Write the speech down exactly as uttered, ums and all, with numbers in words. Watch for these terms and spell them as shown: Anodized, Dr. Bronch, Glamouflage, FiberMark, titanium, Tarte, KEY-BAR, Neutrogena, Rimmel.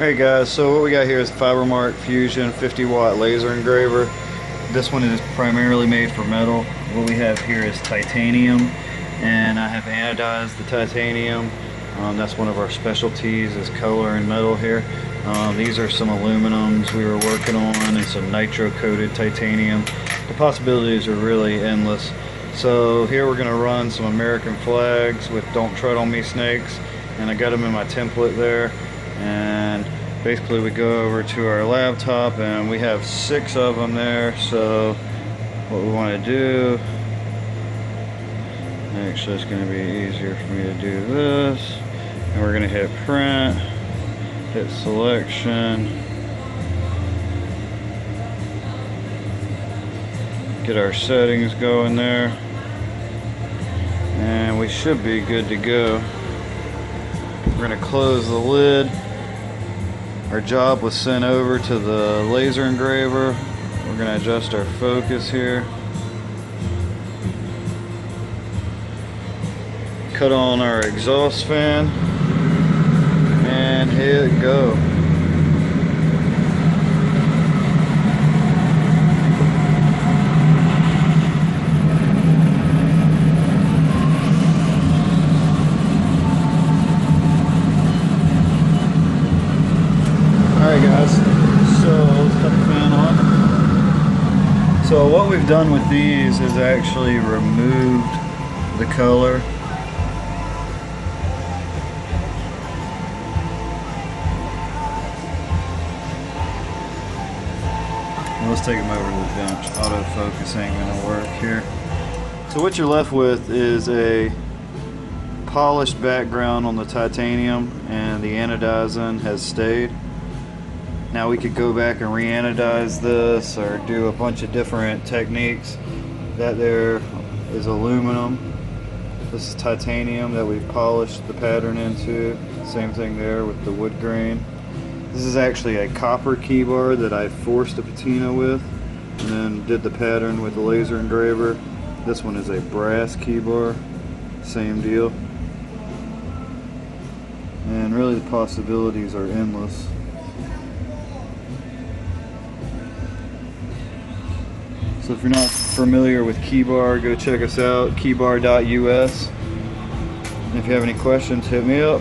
Alright guys, so what we got here is FiberMark Fusion fifty watt laser engraver. This one is primarily made for metal. What we have here is titanium, and I have anodized the titanium. Um, that's one of our specialties, is color and metal here. Um, these are some aluminums we were working on and some nitro coated titanium. The possibilities are really endless. So here we're gonna run some American flags with Don't Tread on Me snakes, and I got them in my template there. And basically we go over to our laptop and we have six of them there. So what we want to do, actually it's going to be easier for me to do this, and we're going to hit print, hit selection, get our settings going there, and we should be good to go. We're going to close the lid. Our job was sent over to the laser engraver. We're going to adjust our focus here. Cut on our exhaust fan and hit go. Alright guys, so let's cut the fan on. So what we've done with these is actually removed the color. Well, let's take them over to the bench. Autofocus ain't gonna work here. So what you're left with is a polished background on the titanium, and the anodizing has stayed. Now we could go back and re-anodize this or do a bunch of different techniques. That there is aluminum. This is titanium that we've polished the pattern into. Same thing there with the wood grain. This is actually a copper key bar that I forced a patina with and then did the pattern with the laser engraver. This one is a brass key bar. Same deal. And really the possibilities are endless. So if you're not familiar with KEY-BAR, go check us out, key bar dot U S. If you have any questions, hit me up.